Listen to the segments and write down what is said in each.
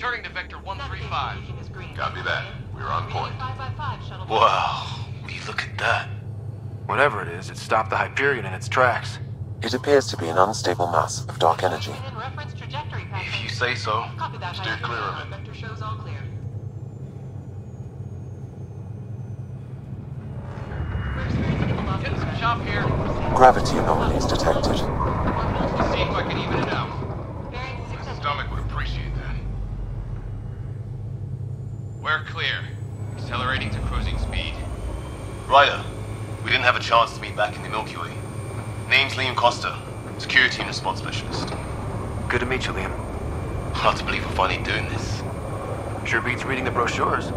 Turning to vector 135. Copy that. We're on point. Wow. Look at that. Whatever it is, it stopped the Hyperion in its tracks. It appears to be an unstable mass of dark energy. If you say so. Steer clear of it. Vector shows all clear. Gravity anomalies detected. Let's see if I can even it out. My stomach would appreciate that. We're clear. Accelerating to cruising speed. Ryder, we didn't have a chance to meet back in the Milky Way. Name's Liam Costa, security and response specialist. Good to meet you, Liam. Hard to believe we're finally doing this. Sure beats reading the brochures.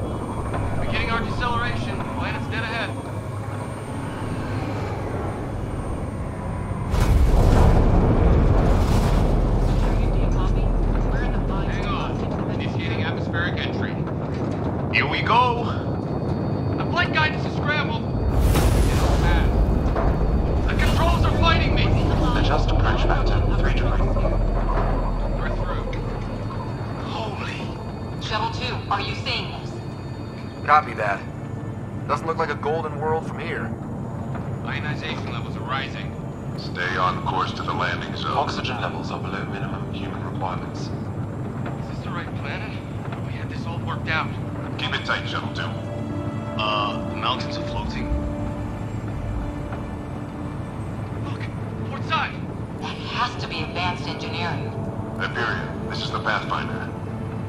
Beginning our deceleration. Planet's dead ahead. Copy that. Doesn't look like a golden world from here. Ionization levels are rising. Stay on course to the landing zone. Oxygen levels are below minimum human requirements. Is this the right planet? We had this all worked out. Keep it tight, Shuttle 2. The mountains are floating. Look, port side! That has to be advanced engineering. Hyperion, this is the Pathfinder.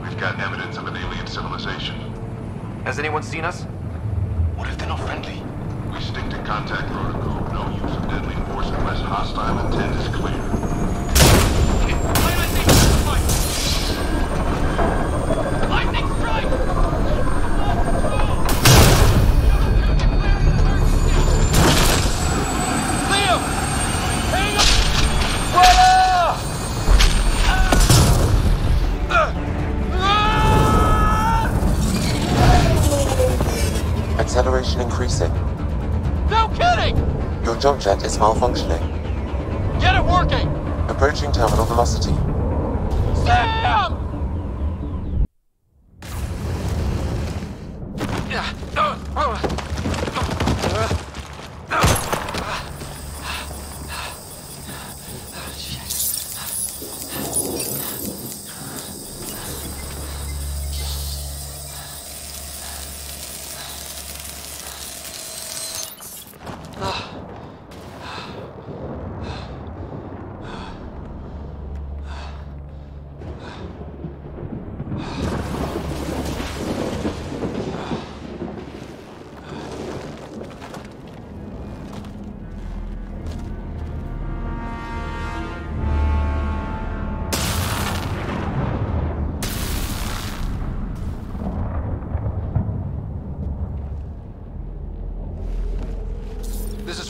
We've got evidence of an alien civilization. Has anyone seen us? What if they're not friendly? We stick to contact protocol. No use of deadly force unless hostile intent is clear. Lightning strike! Liam! Hang on! Acceleration increasing. No kidding! Your jump jet is malfunctioning. Get it working! Approaching terminal velocity. Sam!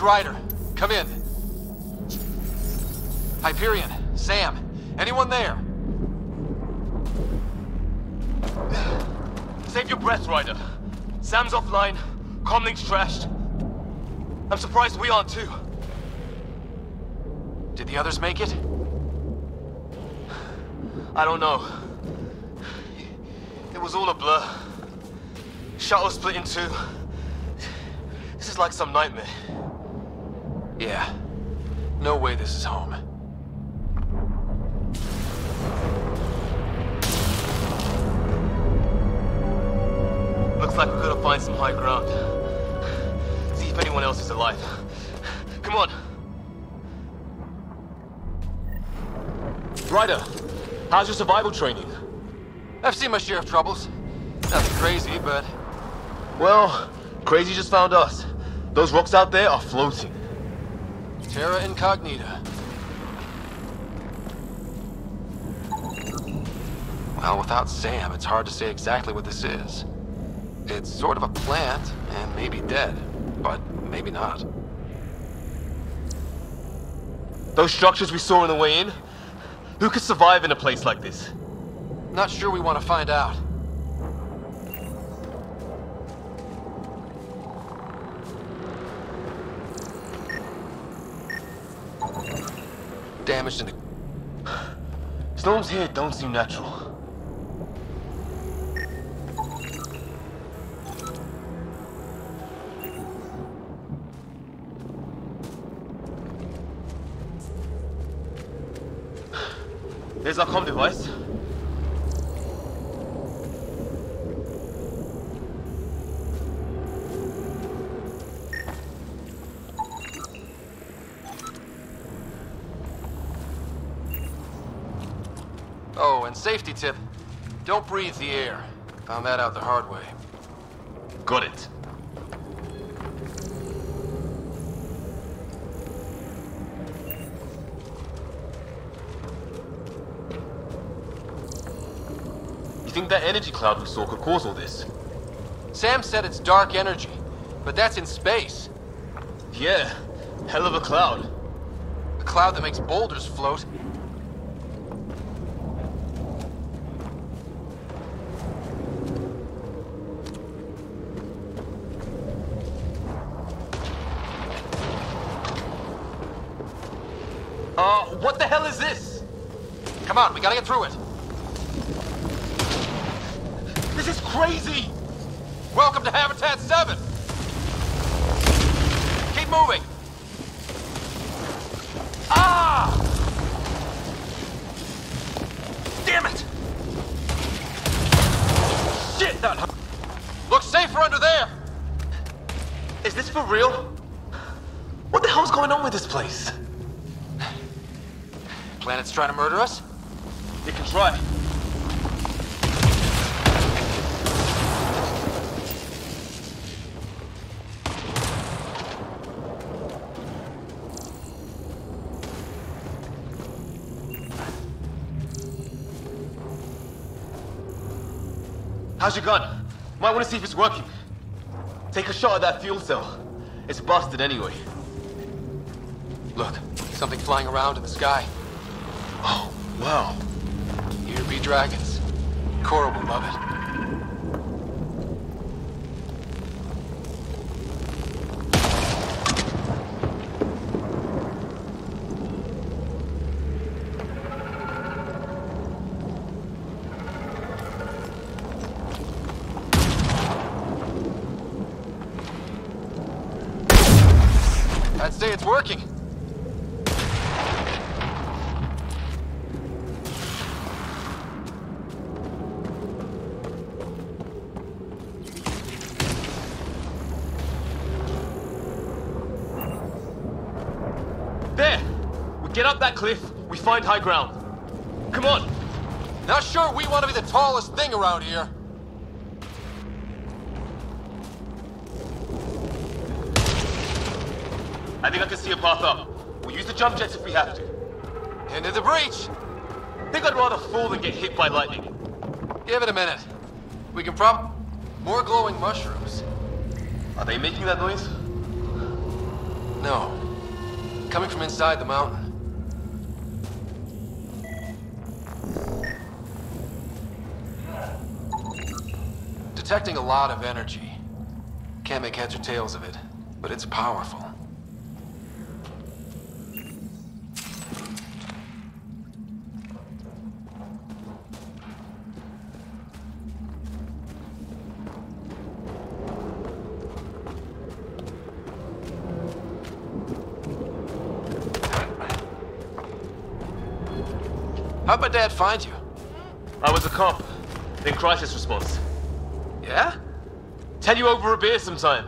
Ryder, come in. Hyperion, Sam, anyone there? Save your breath, Ryder. Sam's offline, comlink's trashed. I'm surprised we aren't too. Did the others make it? I don't know. It was all a blur. Shuttle split in two. This is like some nightmare. Yeah. No way this is home. Looks like we're gonna find some high ground. See if anyone else is alive. Come on. Ryder, how's your survival training? I've seen my share of troubles. Nothing crazy, but... Well, crazy just found us. Those rocks out there are floating. Terra Incognita. Well, without Sam, it's hard to say exactly what this is. It's sort of a plant, and maybe dead, but maybe not. Those structures we saw on the way in? Who could survive in a place like this? Not sure we want to find out. Damaged in the... Storms here don't seem natural. there's a comm device. Oh, and safety tip. Don't breathe the air. Found that out the hard way. Got it. You think that energy cloud we saw could cause all this? Sam said it's dark energy, but that's in space. Yeah, hell of a cloud. A cloud that makes boulders float. What the hell is this? Come on, we gotta get through it. This is crazy! Welcome to Habitat 7! Keep moving! Ah! Damn it! Shit, that hurt! Looks safer under there! Is this for real? What the hell's going on with this place? Planet's trying to murder us? It can try. How's your gun? Might want to see if it's working. Take a shot at that fuel cell. It's busted anyway. Look, something flying around in the sky. Oh, wow. Here be dragons. Cora will love it. I'd say it's working. Get up that cliff, we find high ground. Come on! Not sure we want to be the tallest thing around here. I think I can see a path up. We'll use the jump jets if we have to. Into the breach! Think I'd rather fall than get hit by lightning. Give it a minute. We can probably... More glowing mushrooms. Are they making that noise? No. Coming from inside the mountain. Detecting a lot of energy. Can't make heads or tails of it, but it's powerful. How'd my dad find you? I was a cop, in crisis response. Yeah? Tell you over a beer sometime.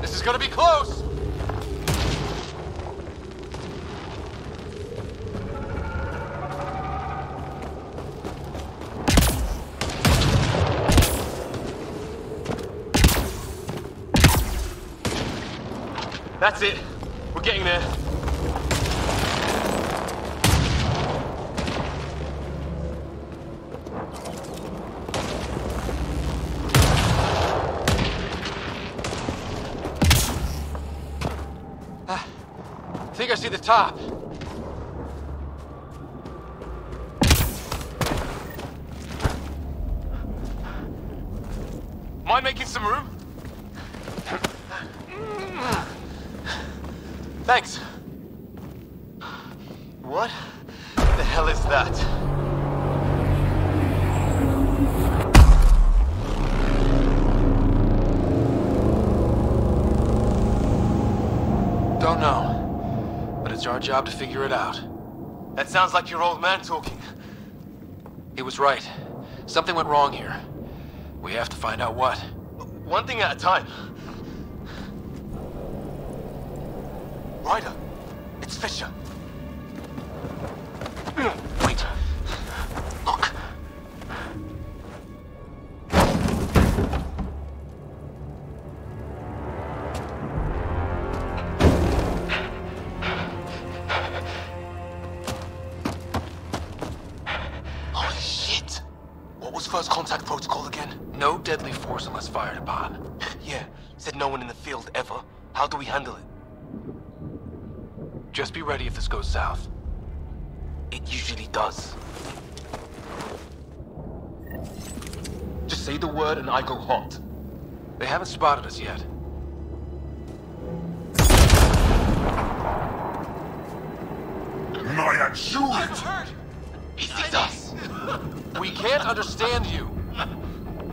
This is gonna be close! That's it. We're getting there. I think I see the top. Mind making some room? Thanks. What the hell is that? job to figure it out. That sounds like your old man talking. He was right. Something went wrong here. We have to find out what. One thing at a time. Ryder, it's Fisher. Wait. Look. Holy shit! What was first contact protocol again? No deadly force unless fired upon. Yeah, said no one in the field ever. How do we handle it? Just be ready if this goes south. It usually does. Just say the word and I go hot. They haven't spotted us yet. Naya, shoot! I'm hurt! He sees us! We can't understand you!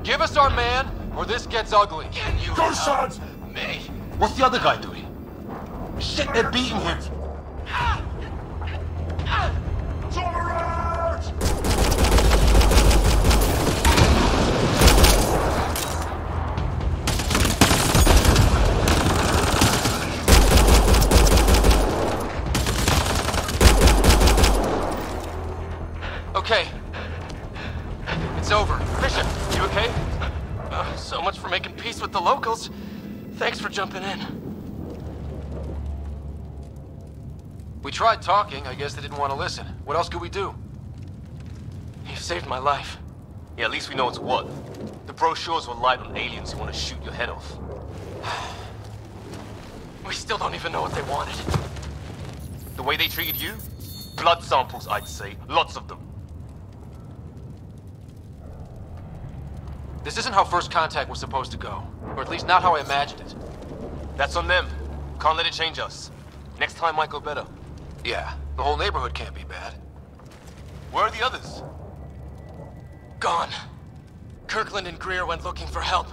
Give us our man, or this gets ugly! Can you go help me? What's the other guy doing? Shit, Naya, they're beating him! Okay. It's over. Fisher, you okay? So much for making peace with the locals. Thanks for jumping in. We tried talking. I guess they didn't want to listen. What else could we do? You've saved my life. Yeah, at least we know it's what. The brochures were light on aliens who want to shoot your head off. We still don't even know what they wanted. The way they treated you? Blood samples, I'd say. Lots of them. This isn't how first contact was supposed to go. Or at least not how I imagined it. That's on them. Can't let it change us. Next time might go better. Yeah, the whole neighborhood can't be bad. Where are the others? Gone. Kirkland and Greer went looking for help.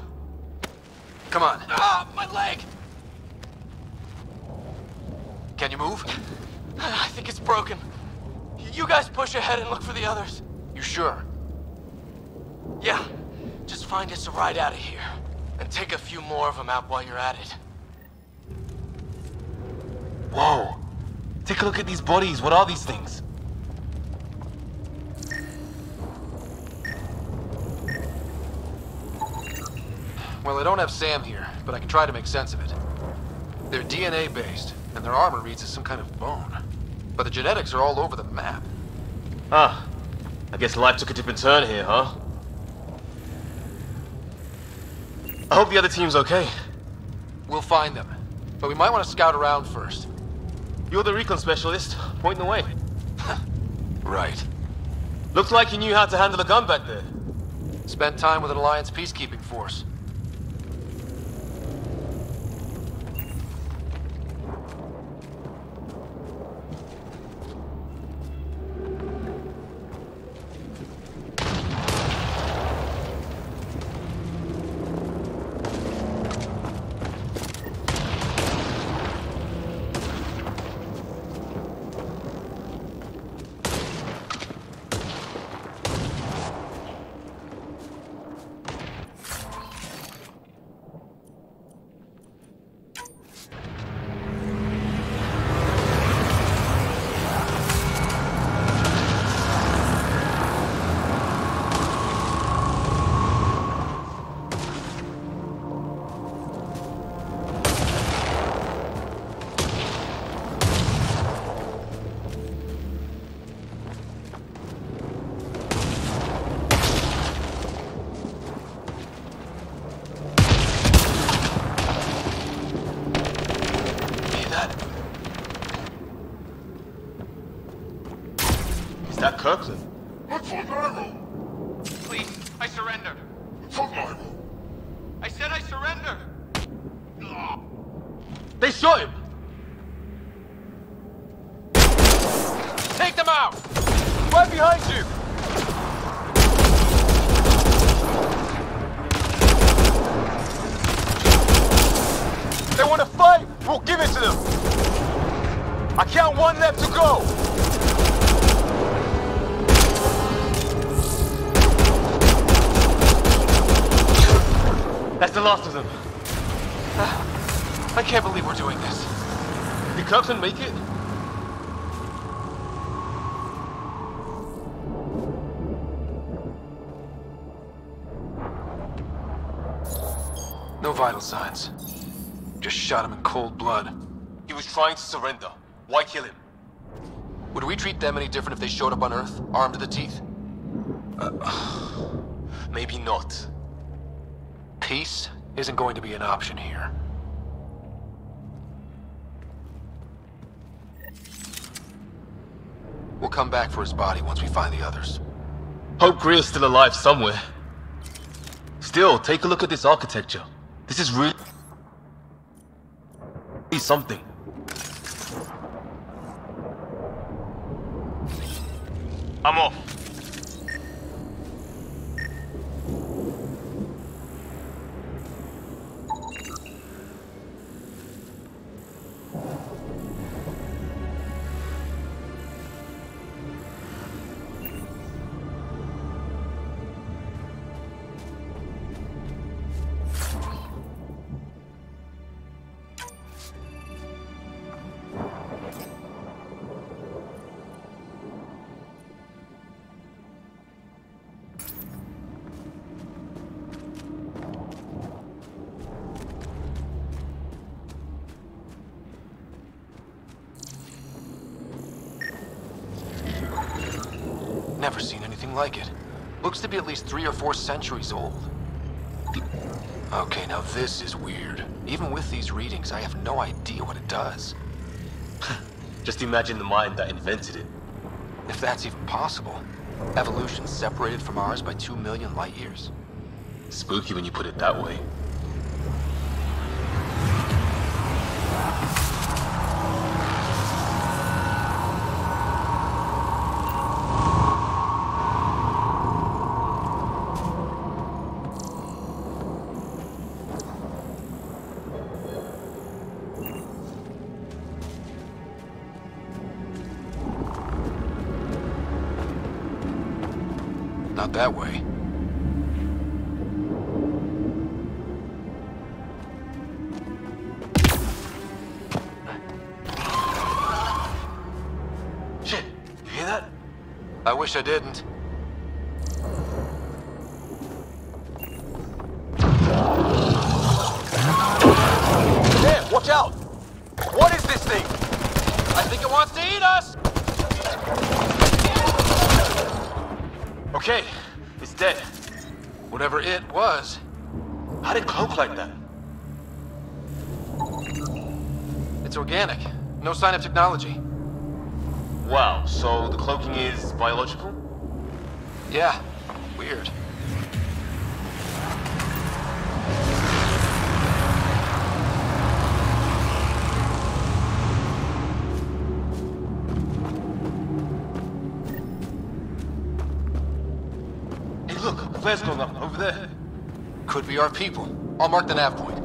Come on. Ah, my leg! Can you move? I think it's broken. You guys push ahead and look for the others. You sure? Yeah. Just find us a ride out of here. And take a few more of them out while you're at it. Whoa. Take a look at these bodies. What are these things? Well, I don't have Sam here, but I can try to make sense of it. They're DNA-based, and their armor reads as some kind of bone. But the genetics are all over the map. Ah. I guess life took a different turn here, huh? I hope the other team's okay. We'll find them, but we might want to scout around first. You're the recon specialist, pointing the way. Right. Looks like you knew how to handle a gun back there. Spent time with an Alliance peacekeeping force. Kirkland. What's for Nyril? Please, I surrender. What's for Nyril? I said I surrender. They shot him. Take them out. Right behind you. They want to fight. We'll give it to them. I count. got one left to go! That's the last of them. I can't believe we're doing this. The cops didn't make it? No vital signs. Just shot him in cold blood. He was trying to surrender. Why kill him? Would we treat them any different if they showed up on Earth, armed to the teeth? Maybe not. Peace isn't going to be an option here. We'll come back for his body once we find the others. Hope Greer's still alive somewhere. Still, take a look at this architecture. This is really something. I'm off. Never seen anything like it. Looks to be at least 3 or 4 centuries old. Okay, now this is weird. Even with these readings, I have no idea what it does. Just imagine the mind that invented it. If that's even possible. Evolution separated from ours by 2 million light years. Spooky when you put it that way. Not that way. Shit, you hear that? I wish I didn't. Damn, watch out! What is this thing? I think it wants to eat us! Okay, it's dead. Whatever it was. How did it cloak like that? It's organic. No sign of technology. Wow, so the cloaking is biological? Yeah, weird. Flares going up over there. Could be our people. I'll mark the nav point.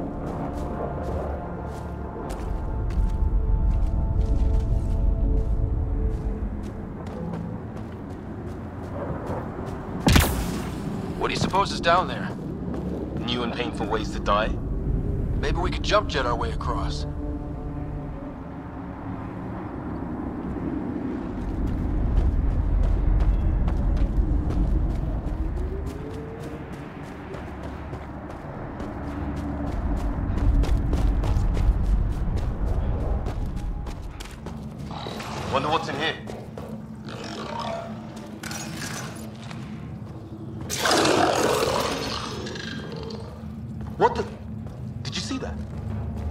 What do you suppose is down there? New and painful ways to die? Maybe we could jump jet our way across. Wonder what's in here. What the? Did you see that?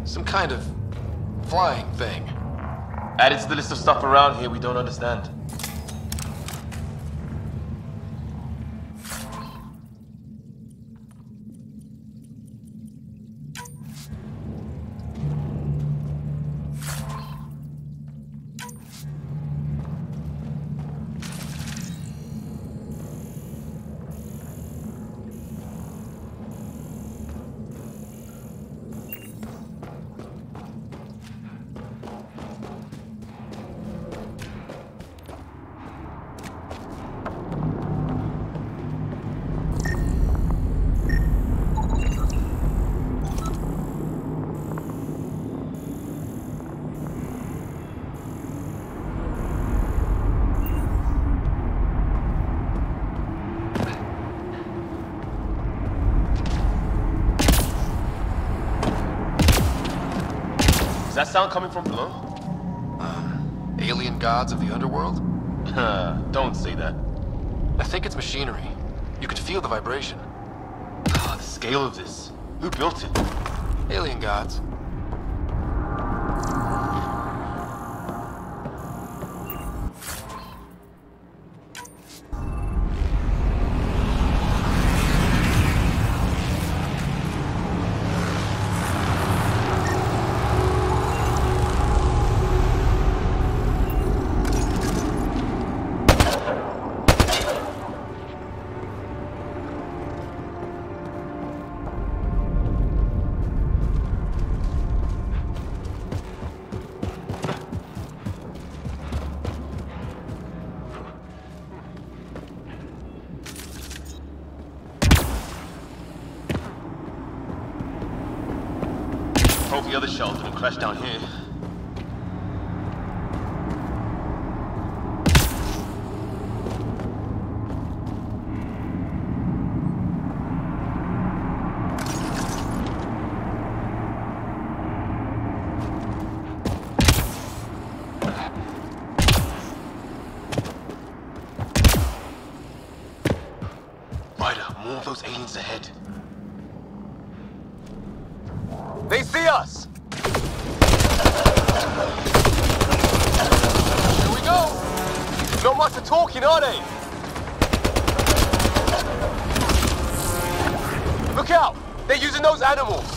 Some kind of flying thing. Added to the list of stuff around here we don't understand. that sound coming from below? Alien gods of the underworld? Don't say that. I think it's machinery. You could feel the vibration. Oh, the scale of this. Who built it? Alien gods. The other shell didn't crash down here. Ryder, more of those aliens ahead. They see us! Here we go! Not much of talking, are they? Look out! They're using those animals!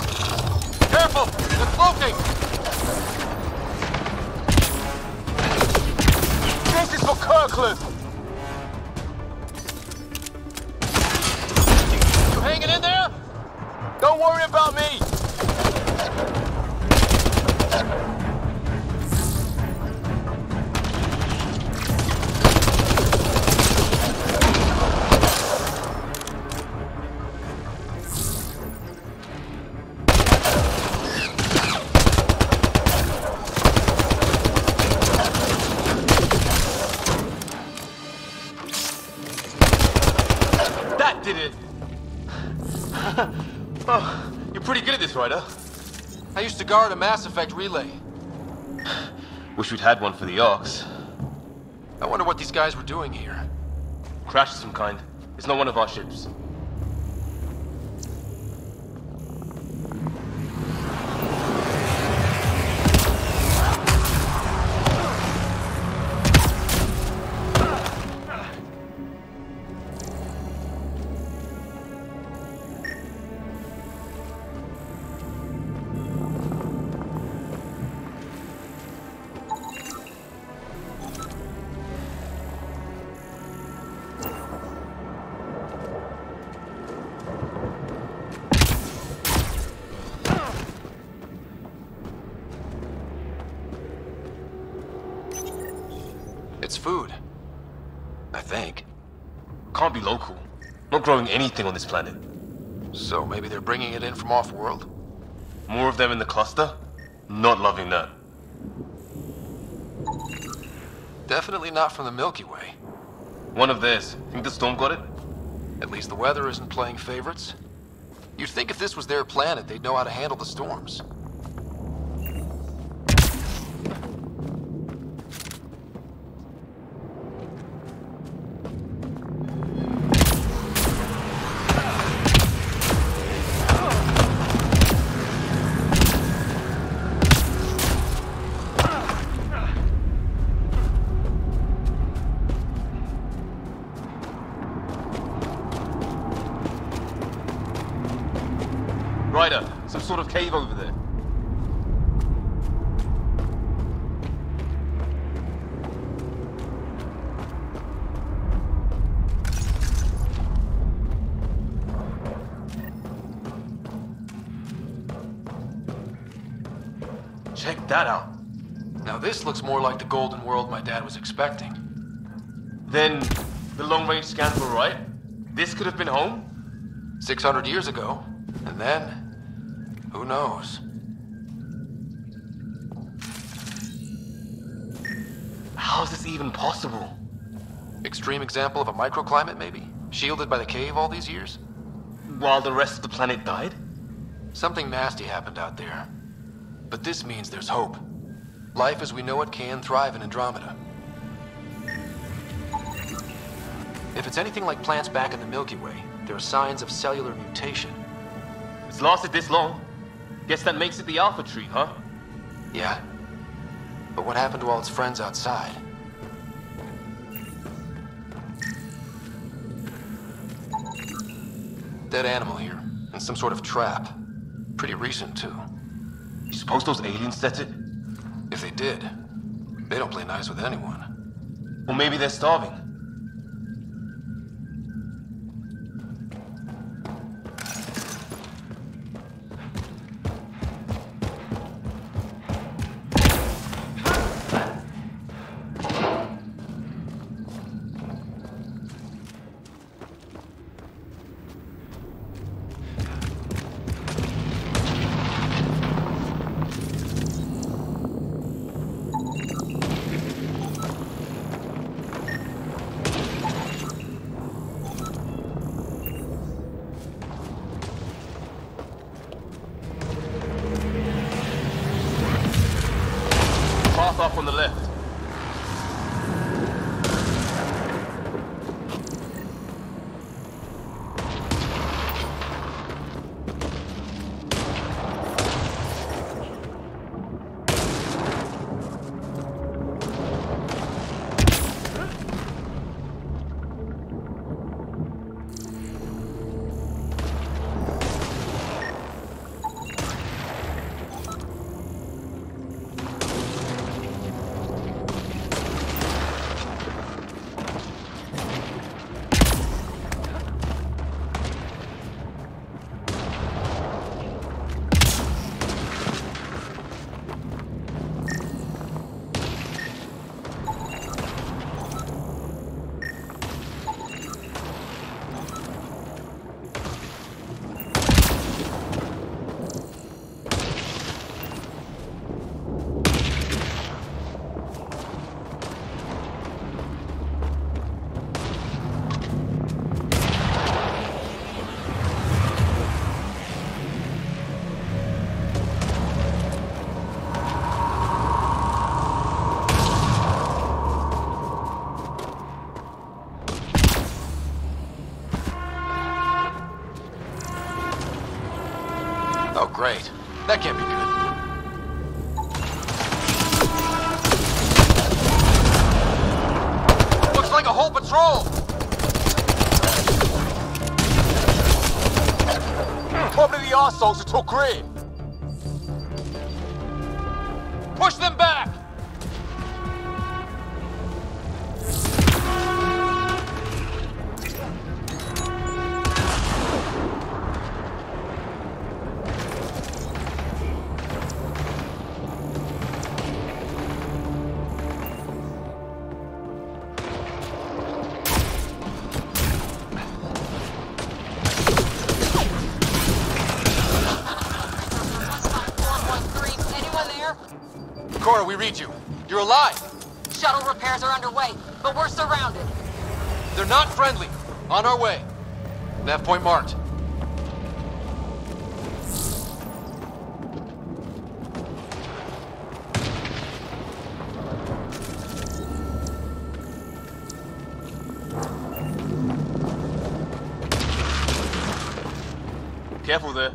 Careful! They're floating! This is for Kirkland! You hanging in there? Don't worry about me! Ryder. I used to guard a Mass Effect Relay. Wish we'd had one for the Orcs. I wonder what these guys were doing here. Crash of some kind. It's not one of our ships. It's food, I think. Can't be local. Not growing anything on this planet. So maybe they're bringing it in from off-world? More of them in the cluster? Not loving that. Definitely not from the Milky Way. One of theirs. Think the storm got it? At least the weather isn't playing favorites. You'd think if this was their planet, they'd know how to handle the storms. Ryder, some sort of cave over there. Check that out. Now this looks more like the golden world my dad was expecting. Then the long-range scans were right? This could have been home? 600 years ago. And then... who knows? How is this even possible? Extreme example of a microclimate, maybe? Shielded by the cave all these years? While the rest of the planet died? Something nasty happened out there. But this means there's hope. Life as we know it can thrive in Andromeda. If it's anything like plants back in the Milky Way, there are signs of cellular mutation. It's lasted this long. Guess that makes it the Alpha Tree, huh? Yeah. But what happened to all its friends outside? Dead animal here, in some sort of trap. Pretty recent, too. You suppose those aliens set it? If they did, they don't play nice with anyone. Well, maybe they're starving. Great. That can't be good. Looks like a whole patrol! Probably the arseholes who took green. Push them back! You're alive! Shuttle repairs are underway, but we're surrounded. They're not friendly. On our way. Nav point marked. Careful there.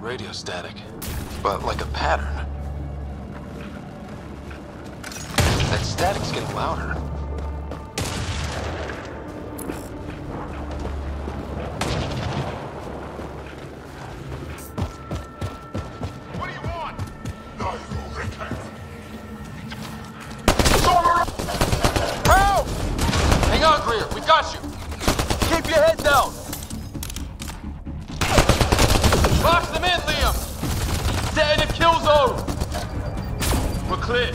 Radio static, but like a pattern. That static's getting louder. What do you want? No, Help! Hang on, Greer, we got you. Keep your head down. Lock them in, Liam! Set in a kill zone! it.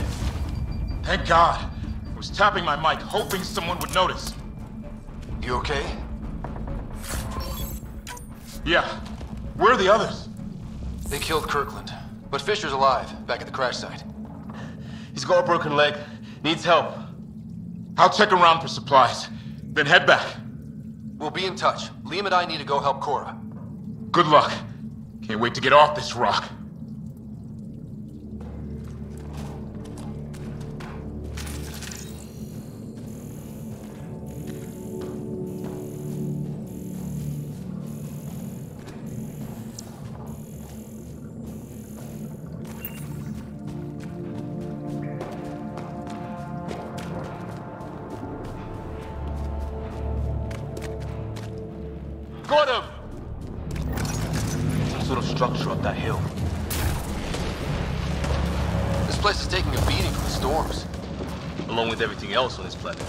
Thank God. I was tapping my mic, hoping someone would notice. You okay? Yeah. Where are the others? They killed Kirkland, but Fisher's alive, back at the crash site. He's got a broken leg, needs help. I'll check around for supplies, then head back. We'll be in touch. Liam and I need to go help Cora. Good luck. Can't wait to get off this rock. Got him! Some sort of structure up that hill. This place is taking a beating from the storms, along with everything else on this planet.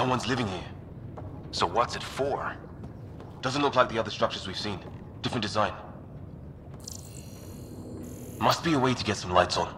No one's living here. So what's it for? Doesn't look like the other structures we've seen. Different design. Must be a way to get some lights on.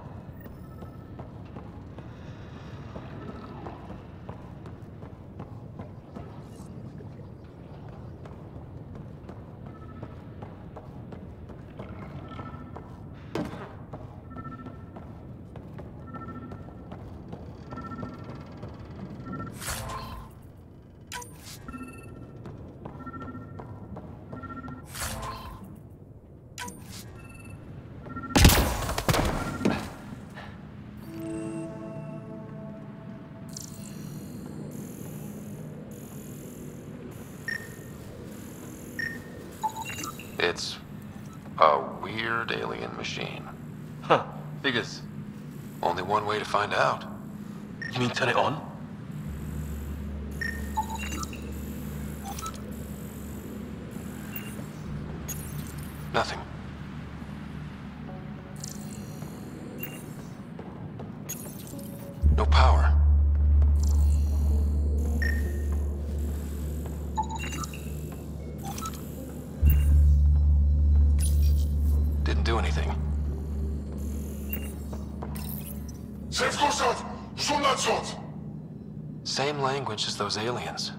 It's a weird alien machine. Huh, figures. Only one way to find out. You mean turn it on? Nothing. No power. Same language as those aliens.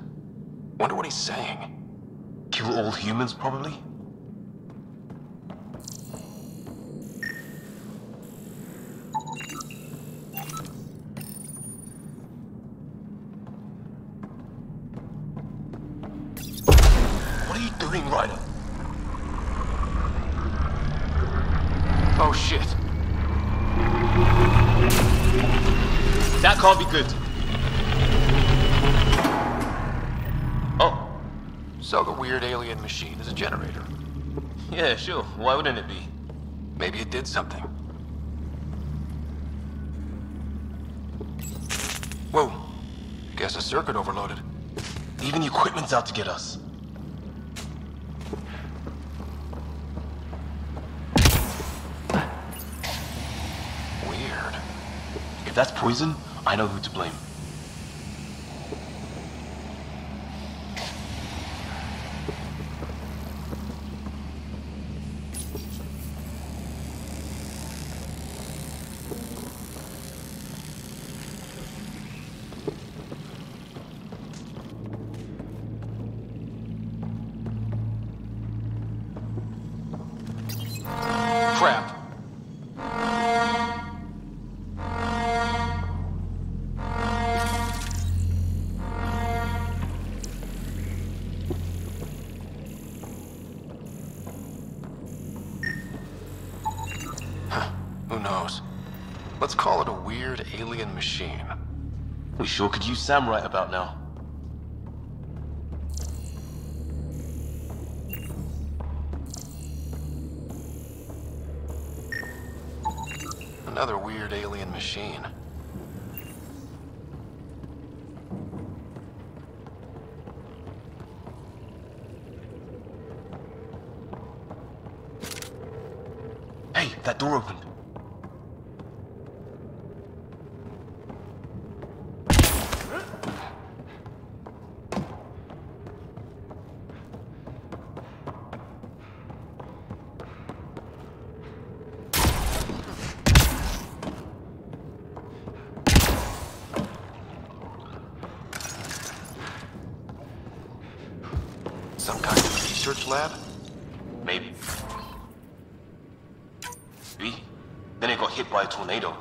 Wonder what he's saying. Kill all humans, probably? What are you doing, Ryder? Oh, shit. That can't be good. So the weird alien machine is a generator. Yeah, sure. Why wouldn't it be? Maybe it did something. Whoa. Guess the circuit overloaded. Even the equipment's out to get us. Weird. If that's poison, I know who to blame. weird alien machine. We sure could use Sam right about now. Another weird alien machine. Hey, that door opened. Some kind of research lab? Maybe. Maybe. Then it got hit by a tornado.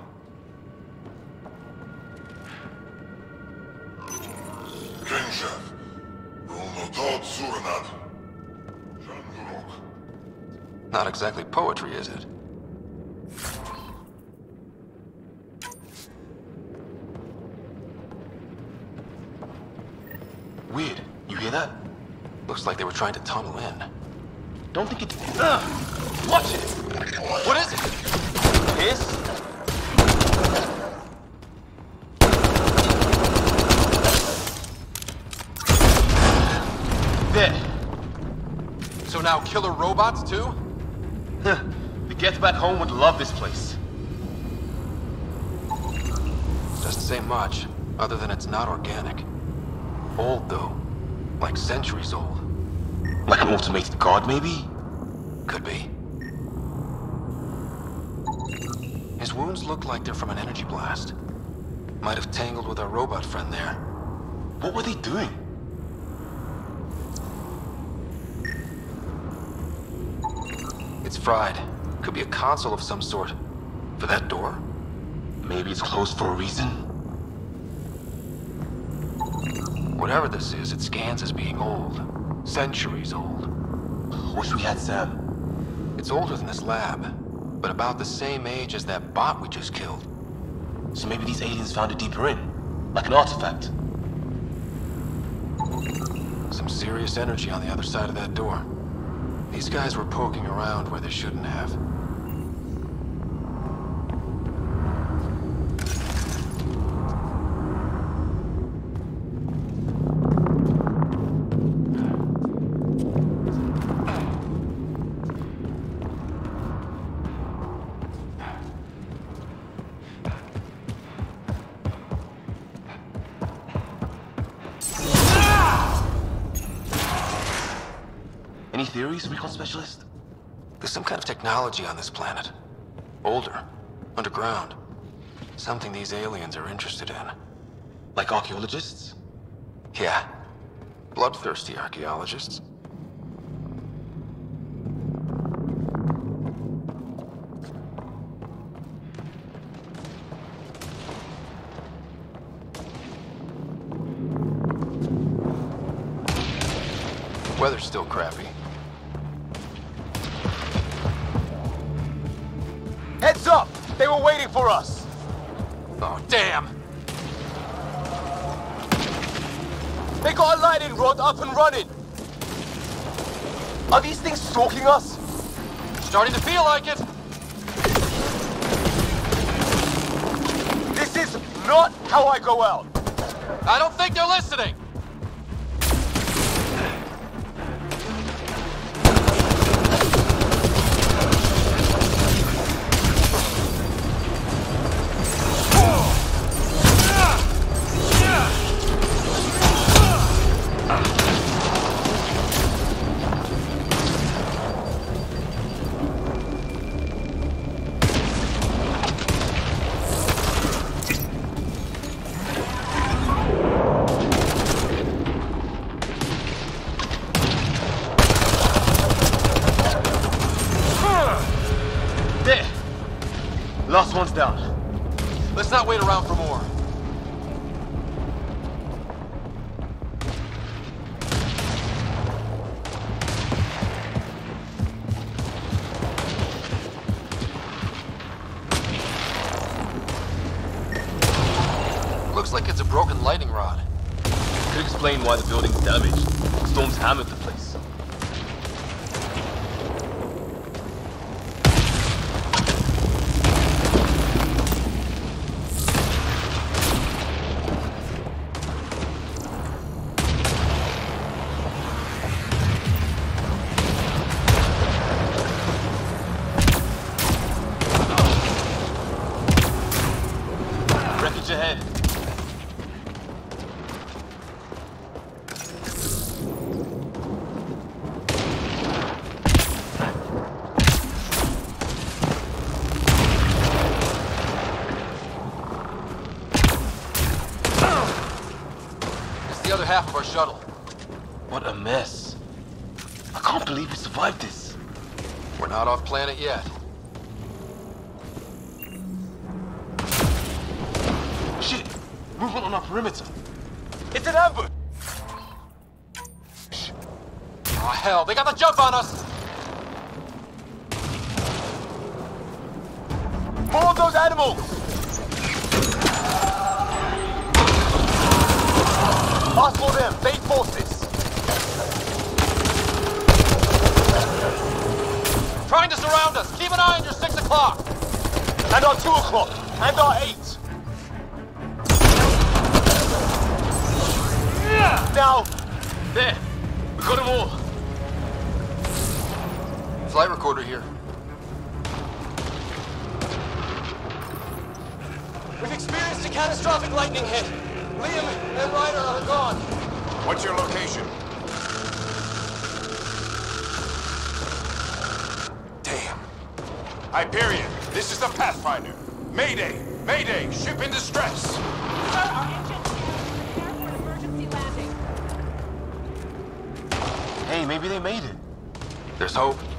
Not exactly poetry, is it? Weird. You hear that? Looks like they were trying to tunnel in. Don't think it's... Watch it! What is it? Piss? Dead. So now killer robots too? Huh. The Gets Back Home would love this place. Doesn't say much, other than it's not organic. Old though. Like centuries old. Like an automated guard, maybe? Could be. His wounds look like they're from an energy blast. Might have tangled with our robot friend there. What were they doing? It's fried. Could be a console of some sort. For that door. Maybe it's closed for a reason? Whatever this is, it scans as being old. Centuries old. Wish we had Sam. It's older than this lab, but about the same age as that bot we just killed. So maybe these aliens found it deeper in, like an artifact. Some serious energy on the other side of that door. These guys were poking around where they shouldn't have. Any theories, recon specialist? There's some kind of technology on this planet. Older. Underground. Something these aliens are interested in. Like archaeologists? Yeah. Bloodthirsty archaeologists. Weather's still crappy. Heads up! They were waiting for us! Oh, damn! They got a lightning rod up and running! Are these things stalking us? Starting to feel like it! This is not how I go out! I don't think they're listening! Last one's down. Let's not wait around for more. lightning rod. Could explain why the building's damaged. Storms hammered the place. Half of our shuttle. What a mess. I can't believe we survived this. We're not off planet yet. Shit! Movement on our perimeter. It's an ambush! Oh hell, they got the jump on us! More of those animals! Us for them, they forces. Trying to surround us. Keep an eye on your 6 o'clock. And our 2 o'clock. And our 8. Yeah. Now, there. We got them all. Flight recorder here. We've experienced a catastrophic lightning hit. Liam and Ryder are gone. What's your location? Damn. Hyperion, this is the Pathfinder. Mayday! Mayday! Ship in distress! Sir, our engines are down for emergency landing. Hey, maybe they made it. There's hope.